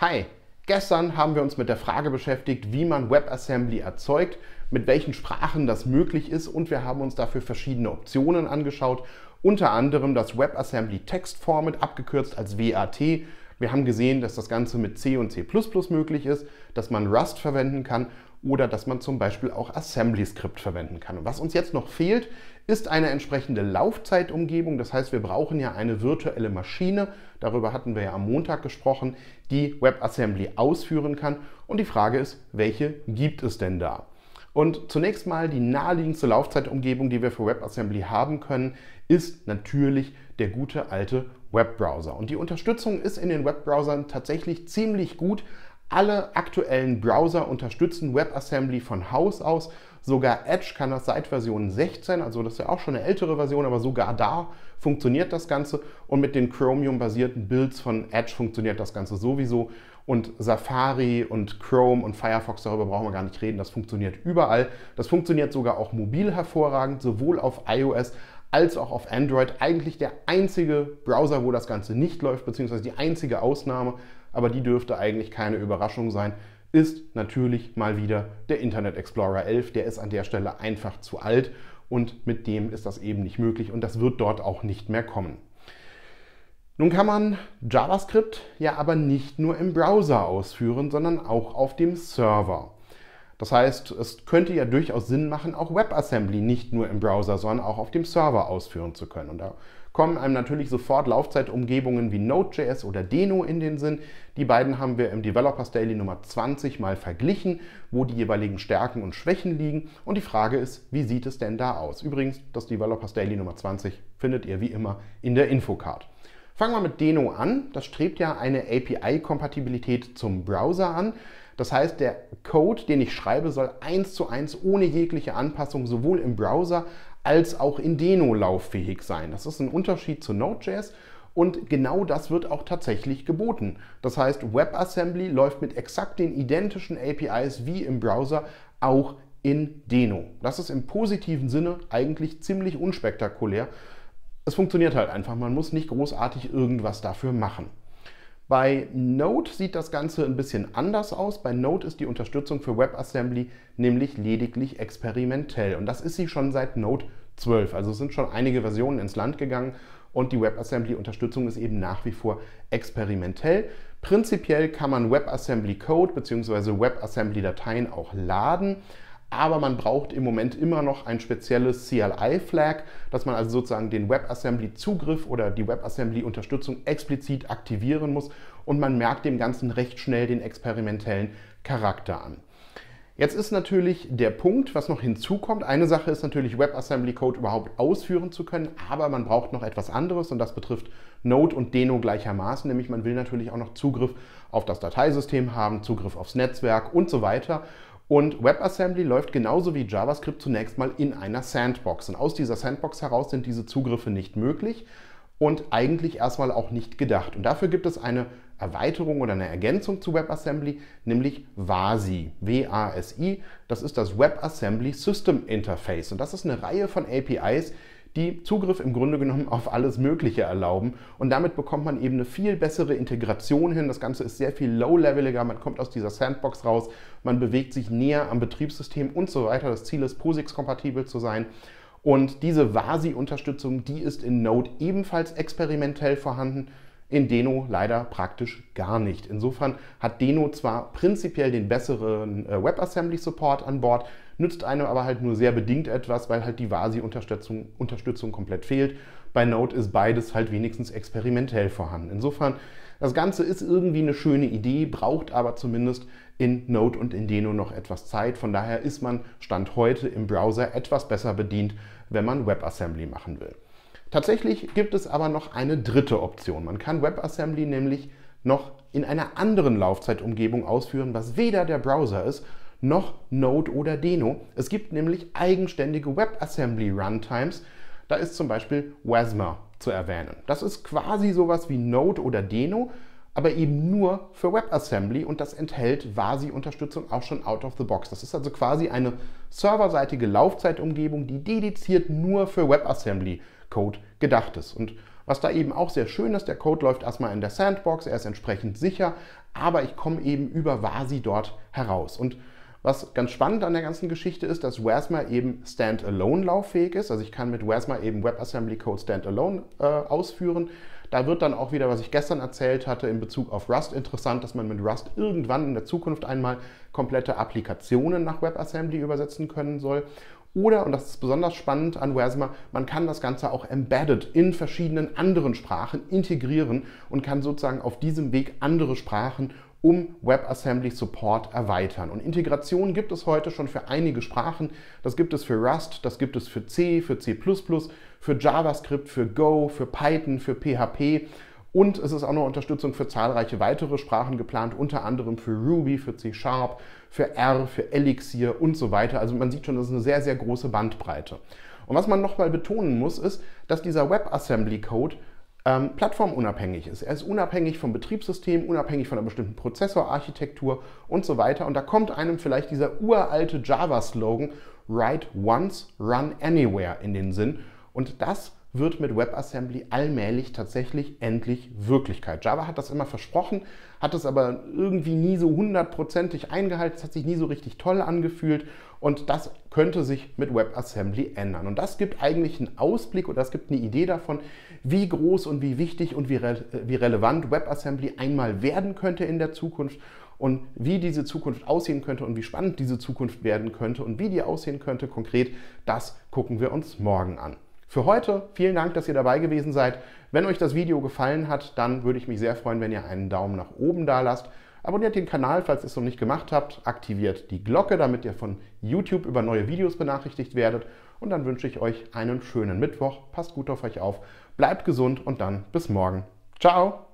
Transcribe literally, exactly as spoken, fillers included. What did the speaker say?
Hi! Gestern haben wir uns mit der Frage beschäftigt, wie man WebAssembly erzeugt, mit welchen Sprachen das möglich ist, und wir haben uns dafür verschiedene Optionen angeschaut, unter anderem das WebAssembly Text Format, abgekürzt als W A T. Wir haben gesehen, dass das Ganze mit C und C plus plus möglich ist, dass man Rust verwenden kann oder dass man zum Beispiel auch AssemblyScript verwenden kann. Und was uns jetzt noch fehlt, ist eine entsprechende Laufzeitumgebung. Das heißt, wir brauchen ja eine virtuelle Maschine, darüber hatten wir ja am Montag gesprochen, die WebAssembly ausführen kann. Und die Frage ist, welche gibt es denn da? Und zunächst mal die naheliegendste Laufzeitumgebung, die wir für WebAssembly haben können, ist natürlich der gute alte Webbrowser. Und die Unterstützung ist in den Webbrowsern tatsächlich ziemlich gut. Alle aktuellen Browser unterstützen WebAssembly von Haus aus. Sogar Edge kann das seit Version sechzehn, also das ist ja auch schon eine ältere Version, aber sogar da funktioniert das Ganze. Und mit den Chromium-basierten Builds von Edge funktioniert das Ganze sowieso. Und Safari und Chrome und Firefox, darüber brauchen wir gar nicht reden, das funktioniert überall. Das funktioniert sogar auch mobil hervorragend, sowohl auf iOS als auch auf Android. Eigentlich der einzige Browser, wo das Ganze nicht läuft, beziehungsweise die einzige Ausnahme, aber die dürfte eigentlich keine Überraschung sein, ist natürlich mal wieder der Internet Explorer elf. Der ist an der Stelle einfach zu alt und mit dem ist das eben nicht möglich und das wird dort auch nicht mehr kommen. Nun kann man JavaScript ja aber nicht nur im Browser ausführen, sondern auch auf dem Server. Das heißt, es könnte ja durchaus Sinn machen, auch WebAssembly nicht nur im Browser, sondern auch auf dem Server ausführen zu können. Und da kommen einem natürlich sofort Laufzeitumgebungen wie Node.js oder Deno in den Sinn. Die beiden haben wir im Developers Daily Nummer zwanzig mal verglichen, wo die jeweiligen Stärken und Schwächen liegen. Und die Frage ist, wie sieht es denn da aus? Übrigens, das Developers Daily Nummer zwanzig findet ihr wie immer in der Infocard. Fangen wir mit Deno an. Das strebt ja eine A P I-Kompatibilität zum Browser an. Das heißt, der Code, den ich schreibe, soll eins zu eins ohne jegliche Anpassung sowohl im Browser als auch in Deno lauffähig sein. Das ist ein Unterschied zu Node.js und genau das wird auch tatsächlich geboten. Das heißt, WebAssembly läuft mit exakt den identischen A P Is wie im Browser auch in Deno. Das ist im positiven Sinne eigentlich ziemlich unspektakulär. Es funktioniert halt einfach, man muss nicht großartig irgendwas dafür machen. Bei Node sieht das Ganze ein bisschen anders aus. Bei Node ist die Unterstützung für WebAssembly nämlich lediglich experimentell. Und das ist sie schon seit Node zwölf. Also es sind schon einige Versionen ins Land gegangen und die WebAssembly-Unterstützung ist eben nach wie vor experimentell. Prinzipiell kann man WebAssembly-Code bzw. WebAssembly-Dateien auch laden. Aber man braucht im Moment immer noch ein spezielles C L I-Flag, dass man also sozusagen den WebAssembly-Zugriff oder die WebAssembly-Unterstützung explizit aktivieren muss und man merkt dem Ganzen recht schnell den experimentellen Charakter an. Jetzt ist natürlich der Punkt, was noch hinzukommt. Eine Sache ist natürlich, WebAssembly-Code überhaupt ausführen zu können, aber man braucht noch etwas anderes und das betrifft Node und Deno gleichermaßen, nämlich man will natürlich auch noch Zugriff auf das Dateisystem haben, Zugriff aufs Netzwerk und so weiter. Und WebAssembly läuft genauso wie JavaScript zunächst mal in einer Sandbox. Und aus dieser Sandbox heraus sind diese Zugriffe nicht möglich und eigentlich erstmal auch nicht gedacht. Und dafür gibt es eine Erweiterung oder eine Ergänzung zu WebAssembly, nämlich WASI, W A S I. Das ist das WebAssembly System Interface. Und das ist eine Reihe von A P Is, die Zugriff im Grunde genommen auf alles Mögliche erlauben. Und damit bekommt man eben eine viel bessere Integration hin. Das Ganze ist sehr viel low-leveliger, man kommt aus dieser Sandbox raus, man bewegt sich näher am Betriebssystem und so weiter. Das Ziel ist, POSIX-kompatibel zu sein. Und diese WASI-Unterstützung, die ist in Node ebenfalls experimentell vorhanden, in Deno leider praktisch gar nicht. Insofern hat Deno zwar prinzipiell den besseren WebAssembly-Support an Bord, nützt einem aber halt nur sehr bedingt etwas, weil halt die WASI-Unterstützung Unterstützung komplett fehlt. Bei Node ist beides halt wenigstens experimentell vorhanden. Insofern, das Ganze ist irgendwie eine schöne Idee, braucht aber zumindest in Node und in Deno noch etwas Zeit. Von daher ist man Stand heute im Browser etwas besser bedient, wenn man WebAssembly machen will. Tatsächlich gibt es aber noch eine dritte Option. Man kann WebAssembly nämlich noch in einer anderen Laufzeitumgebung ausführen, was weder der Browser ist, noch Node oder Deno. Es gibt nämlich eigenständige WebAssembly-Runtimes. Da ist zum Beispiel Wasmer zu erwähnen. Das ist quasi sowas wie Node oder Deno, aber eben nur für WebAssembly und das enthält WASI-Unterstützung auch schon out of the box. Das ist also quasi eine serverseitige Laufzeitumgebung, die dediziert nur für WebAssembly-Code gedacht ist. Und Was da eben auch sehr schön ist, der Code läuft erstmal in der Sandbox, er ist entsprechend sicher, aber ich komme eben über WASI dort heraus. Und was ganz spannend an der ganzen Geschichte ist, dass Wasmer eben standalone lauffähig ist. Also ich kann mit Wasmer eben WebAssembly-Code standalone äh, ausführen. Da wird dann auch wieder, was ich gestern erzählt hatte, in Bezug auf Rust interessant, dass man mit Rust irgendwann in der Zukunft einmal komplette Applikationen nach WebAssembly übersetzen können soll. Oder, und das ist besonders spannend an Wasmer, man kann das Ganze auch embedded in verschiedenen anderen Sprachen integrieren und kann sozusagen auf diesem Weg andere Sprachen um WebAssembly-Support erweitern. Und Integration gibt es heute schon für einige Sprachen. Das gibt es für Rust, das gibt es für C, für C plus plus, für JavaScript, für Go, für Python, für P H P. Und es ist auch noch Unterstützung für zahlreiche weitere Sprachen geplant, unter anderem für Ruby, für C Sharp, für R, für Elixir und so weiter. Also man sieht schon, das ist eine sehr, sehr große Bandbreite. Und was man nochmal betonen muss, ist, dass dieser WebAssembly-Code plattformunabhängig ist. Er ist unabhängig vom Betriebssystem, unabhängig von einer bestimmten Prozessorarchitektur und so weiter. Und da kommt einem vielleicht dieser uralte Java-Slogan Write Once, Run Anywhere in den Sinn. Und das wird mit WebAssembly allmählich tatsächlich endlich Wirklichkeit. Java hat das immer versprochen, hat es aber irgendwie nie so hundertprozentig eingehalten. Es hat sich nie so richtig toll angefühlt. Und das könnte sich mit WebAssembly ändern. Und das gibt eigentlich einen Ausblick oder das gibt eine Idee davon, wie groß und wie wichtig und wie, re wie relevant WebAssembly einmal werden könnte in der Zukunft und wie diese Zukunft aussehen könnte und wie spannend diese Zukunft werden könnte und wie die aussehen könnte konkret, das gucken wir uns morgen an. Für heute vielen Dank, dass ihr dabei gewesen seid. Wenn euch das Video gefallen hat, dann würde ich mich sehr freuen, wenn ihr einen Daumen nach oben da lasst. Abonniert den Kanal, falls ihr es noch nicht gemacht habt. Aktiviert die Glocke, damit ihr von YouTube über neue Videos benachrichtigt werdet. Und dann wünsche ich euch einen schönen Mittwoch. Passt gut auf euch auf, bleibt gesund und dann bis morgen. Ciao!